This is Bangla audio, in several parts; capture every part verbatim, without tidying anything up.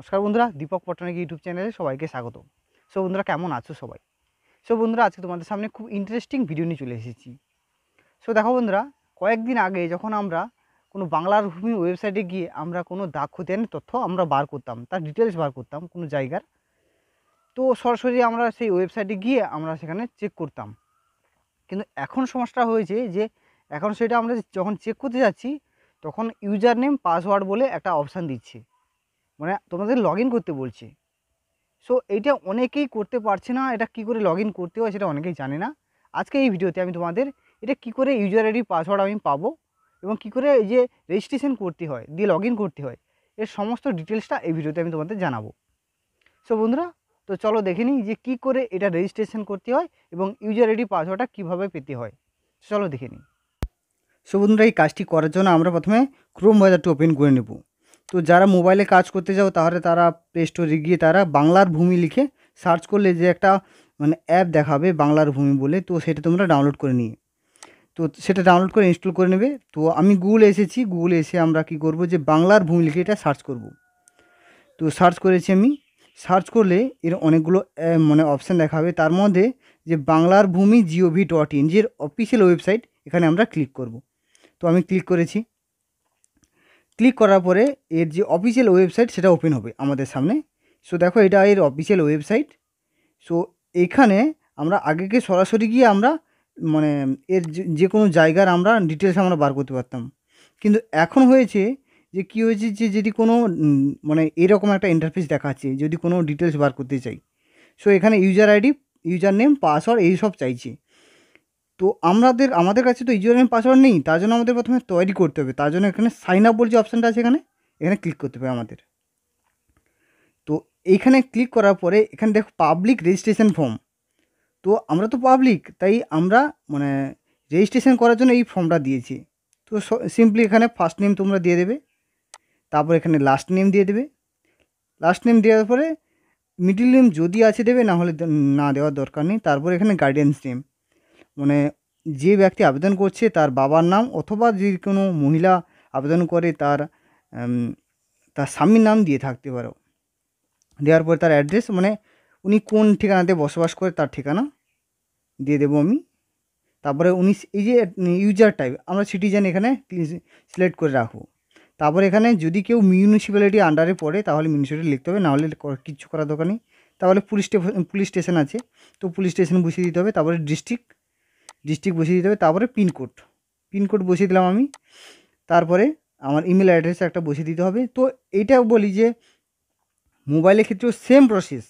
नमस्कार बंधुरा दीपक पट्टनायक यूट्यूब चैनले सबाइके स्वागत। सो बंधुरा केमन आछो सबाई। सो बंधुरा आज के तुम्हारे सामने खूब इंटरेस्टिंग भिडियो निये चले एसेछि। सो देखो बंधुरा कयेकदिन आगे जखन आमरा कोनो बांगलार भूमि वेबसाइटे गिये आमरा कोनो दाग खतियाने तथ्य आमरा बार करताम, तार डिटेल्स बार करताम कोनो जायगार। तो सरासरि आमरा सेई वेबसाइटे गिये आमरा सेखाने चेक करताम, किन्तु एखन समस्या हयेछे जे एखन सेटा आमरा जखन चेक करते जाच्छि तखन यूजार नेम पासवर्ड बोले एकटा अपशन दिच्छे, मैं तुम्हारे लग इन करते बोलछे। सो एटा अनेकेई करते पारछे ना, एटा कि करे लग इन करते हय सेटा अनेकेई जाने ना। आज के भिडियोते आमि तुम्हादेर एटा कि करे यूजार आईडी पासवर्ड आमि पाबो एबं कि करे ए जे रेजिस्ट्रेशन करते हय दिये लग इन करते हय एर समस्त डिटेल्सटा एई भिडियोते आमि तुम्हादेर जानाबो। सो बंधुरा तो चलो देखे निई जे कि करे एटा रेजिस्ट्रेशन करते हय एबं यूजार आईडी पासवर्डटा किभाबे पेते हय, चलो देखे निई। सो बंधुरा एई काजटी करार जोन्नो आमरा प्रथमे क्रोम ब्राउजारटी ओपेन करे नेब। तो जरा मोबाइले काज करते जाओ ताहले तारा प्ले स्टोरे गिये तारा बांगलार भूमि लिखे सार्च करले जे एकटा माने अ্যাপ देखाबे बांगलार भूमि बोले, तो सेटा तोमरा डाउनलोड करे निये तो सेटा डाउनलोड करे इन्स्टल करे नेबे। तो आमी गूगल एसेछि, गूगल एसे आमरा कि करब जे बांगलार भूमि लिखे एटा सार्च करब। तो सार्च करेछि आमी, सार्च करले एर अनेकगुलो माने अपशन देखाबे, तार मध्य जे बांगलार भूमि जी ओ भि डट इन एर अफिशियल वेबसाइट एखाने आमरा क्लिक करब। तो आमी क्लिक करेछि, क्लिक करार परे एर जो अफिशियल वेबसाइट सेटा ओपेन होबे आमादेर सामने। सो देखो एटा एर अफिशियल वेबसाइट। सो एखाने आमरा आगे के सरासरि गिये आमरा माने एर जे कोनो जायगार आमरा डिटेल्स आमरा बार करते पारताम, किन्तु एखन होयेछे जे कि होयेछे जे जेटी कोनो माने एरकम एकटा इंटरफेस देखाच्छे जोदि कोनो डिटेल्स बार करते चाइ। सो एखाने user ID, user name, password एइ सब चाइछे। तो आमादेर आमादेर काछे तो यूजार नेम पासवर्ड नहीं, तार जोन्नो आमादेर प्रथमे तैरि करते होबे। तार जोन्नो एखाने साइन आप बोले जे अपशनटा आछे एखाने एखाने क्लिक करते होबे आमादेर। तो एखाने क्लिक करार परे एखाने देखो पाब्लिक रेजिस्ट्रेशन फर्म। तो आमरा तो पाब्लिक ताई आमरा माने रेजिस्ट्रेशन करार जोन्नो एई फर्मटा दिएछि। तो सिम्पली एखाने फार्स्ट नेम तोमरा दिये देबे, तारपर एखाने लास्ट नेम दिये देबे। लास्ट नेम देওয়ার পরে मिडिल नेम যদি আছে দেবে, না হলে না দেওয়ার দরকার নেই। তারপর এখানে গার্ডিয়ান নেম মানে যে ব্যক্তি আবেদন করছে তার বাবার নাম অথবা যে কোনো মহিলা আবেদন করে তার তার স্বামীর নাম দিয়ে থাকতে পারো। দেওয়ার পর তার অ্যাড্রেস মানে উনি কোন ঠিকানাতে বসবাস করে তার ঠিকানা দিয়ে দেবো আমি। তারপরে উনি এই যে ইউজার টাইপ আমরা সিটিজেন এখানে সিলেক্ট করে রাখবো। তারপর এখানে যদি কেউ মিউনিসিপ্যালিটি আন্ডারে পড়ে তাহলে মিউনিসিপ্যালিটি লিখতে হবে, না হলে কিছু করার দরকার নেই। তাহলে পুলিশ পুলিশ স্টেশন আছে তো পুলিশ স্টেশন বসিয়ে দিতে হবে। তারপরে ডিস্ট্রিক্ট ডিস্ট্রিক্ট বসিয়ে দিতে হবে। তারপরে পিনকোড পিনকোড বসিয়ে দিলাম আমি। তারপরে আমার ইমেল অ্যাড্রেস একটা বসিয়ে দিতে হবে। তো এইটাও বলি যে মোবাইলের ক্ষেত্রেও সেম প্রসেস,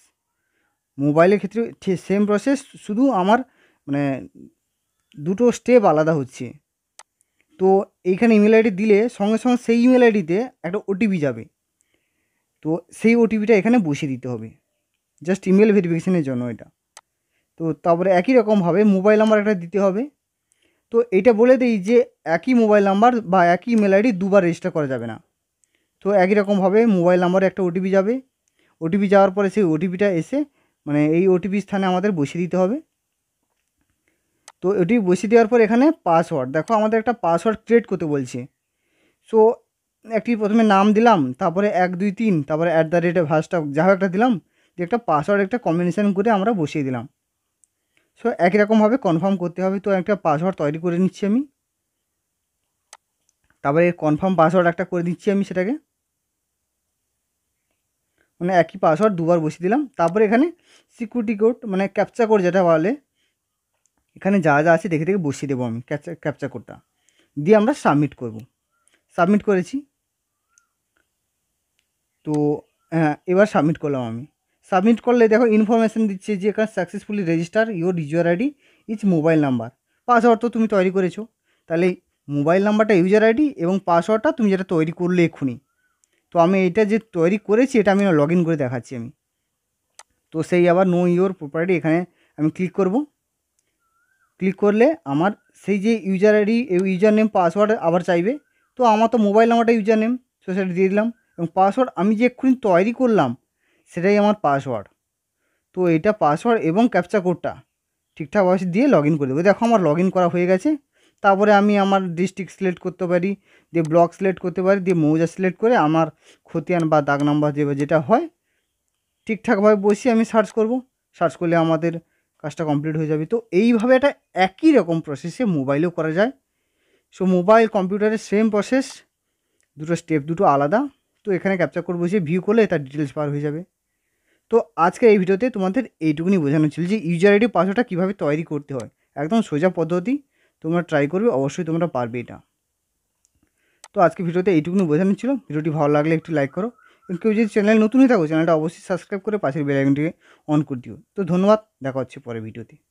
মোবাইলের ক্ষেত্রেও সেম প্রসেস, শুধু আমার মানে দুটো স্টেপ আলাদা হচ্ছে। তো এইখানে ইমেল আইডি দিলে সঙ্গে সঙ্গে সেই ইমেল আইডিতে একটা ওটিপি যাবে, তো সেই ওটিপিটা এখানে বসিয়ে দিতে হবে জাস্ট ইমেল ভেরিফিকেশনের জন্য এটা। তো তারপরে একই রকমভাবে মোবাইল নাম্বার একটা দিতে হবে। তো এটা বলে দিই যে একই মোবাইল নাম্বার বা একই ইমেল আইডি দুবার রেজিস্টার করা যাবে না। তো একই রকমভাবে মোবাইল নাম্বারে একটা ওটিপি যাবে, ওটিপি যাওয়ার পরে সেই ওটিপিটা এসে মানে এই ওটিপি স্থানে আমাদের বসিয়ে দিতে হবে। তো এটি বসিয়ে দেওয়ার পর এখানে পাসওয়ার্ড দেখো আমাদের একটা পাসওয়ার্ড ক্রিয়েট করতে বলছে। সো একটি প্রথমে নাম দিলাম, তারপরে এক দুই তিন, তারপরে অ্যাট দ্য রেট ভার্সটা যা হোক একটা দিলাম, দিয়ে একটা পাসওয়ার্ড একটা কম্বিনেশান করে আমরা বসিয়ে দিলাম। সো একই রকমভাবে কনফার্ম করতে হবে। তো একটা পাসওয়ার্ড তৈরি করে নিচ্ছি আমি, তারপরে কনফার্ম পাসওয়ার্ড একটা করে দিচ্ছি আমি সেটাকে, মানে একই পাসওয়ার্ড দুবার বসিয়ে দিলাম। তারপরে এখানে সিকিউরিটি কোড মানে ক্যাপচা কোড যেটা বলে এখানে যা যা আছে দেখে দেখে বসিয়ে দেবো আমি ক্যাপচা ক্যাপচা কোডটা দিয়ে আমরা সাবমিট করব। সাবমিট করেছি, তো এবার সাবমিট করলাম আমি। সাবমিট করলে দেখো ইনফরমেশান দিচ্ছে যে এখানে successfully register your user ID is mobile number. Password তো তুমি তৈরি করেছো, তাহলে মোবাইল নাম্বারটা ইউজার আইডি এবং পাসওয়ার্ডটা তুমি যেটা তৈরি করলে এক্ষুনি। তো আমি এটা যে তৈরি করেছি এটা আমি লগ ইন করে দেখাচ্ছি আমি। তো সেই আবার নো ইউর প্রপার্টি এখানে আমি ক্লিক করব। ক্লিক করলে আমার সেই যে user ID user name password আবার চাইবে। তো আমার তো মোবাইল নাম্বারটা ইউজার নেম, সো সেটা দিয়ে দিলাম, এবং পাসওয়ার্ড আমি যে এক্ষুনি তৈরি করলাম সেটাই আমার পাসওয়ার্ড। তো এটা পাসওয়ার্ড এবং ক্যাপচা কোডটা ঠিকঠাকভাবে দিয়ে লগ ইন করে দেবো। দেখো আমার লগ ইন করা হয়ে গেছে। তারপরে আমি আমার ডিস্ট্রিক্ট সিলেক্ট করতে পারি, দিয়ে ব্লক সিলেক্ট করতে পারি, দিয়ে মৌজা সিলেক্ট করে আমার খতিয়ান বা দাগ নাম্বার যে যেটা হয় ঠিকঠাকভাবে বসিয়ে আমি সার্চ করব। সার্চ করলে আমাদের কাজটা কমপ্লিট হয়ে যাবে। তো এইভাবে এটা একই রকম প্রসেসে মোবাইলেও করা যায়। সো মোবাইল কম্পিউটারে সেম প্রসেস, দুটো স্টেপ দুটো আলাদা। তো এখানে ক্যাপচার কোড বসিয়ে ভিউ করলে তার ডিটেলস পার হয়ে যাবে। তো আজকে এই ভিডিওতে তোমাদের এইটুকুনি বোঝানো ছিল যে ইউজার আইডি পাসওয়ার্ডটা কীভাবে তৈরি করতে হয়। একদম সোজা পদ্ধতি, তোমরা ট্রাই করবে, অবশ্যই তোমরা পারবে এটা। তো আজকে ভিডিওতে এইটুকুনি বোঝানো ছিল। ভিডিওটি ভালো লাগলে একটু লাইক করো, এবং কেউ যদি চ্যানেল নতুন হয়ে থাকো চ্যানেলটা অবশ্যই সাবস্ক্রাইব করে পাশের বেল আইকনটিকে অন করে দিও। তো ধন্যবাদ, দেখা হচ্ছে পরের ভিডিওতে।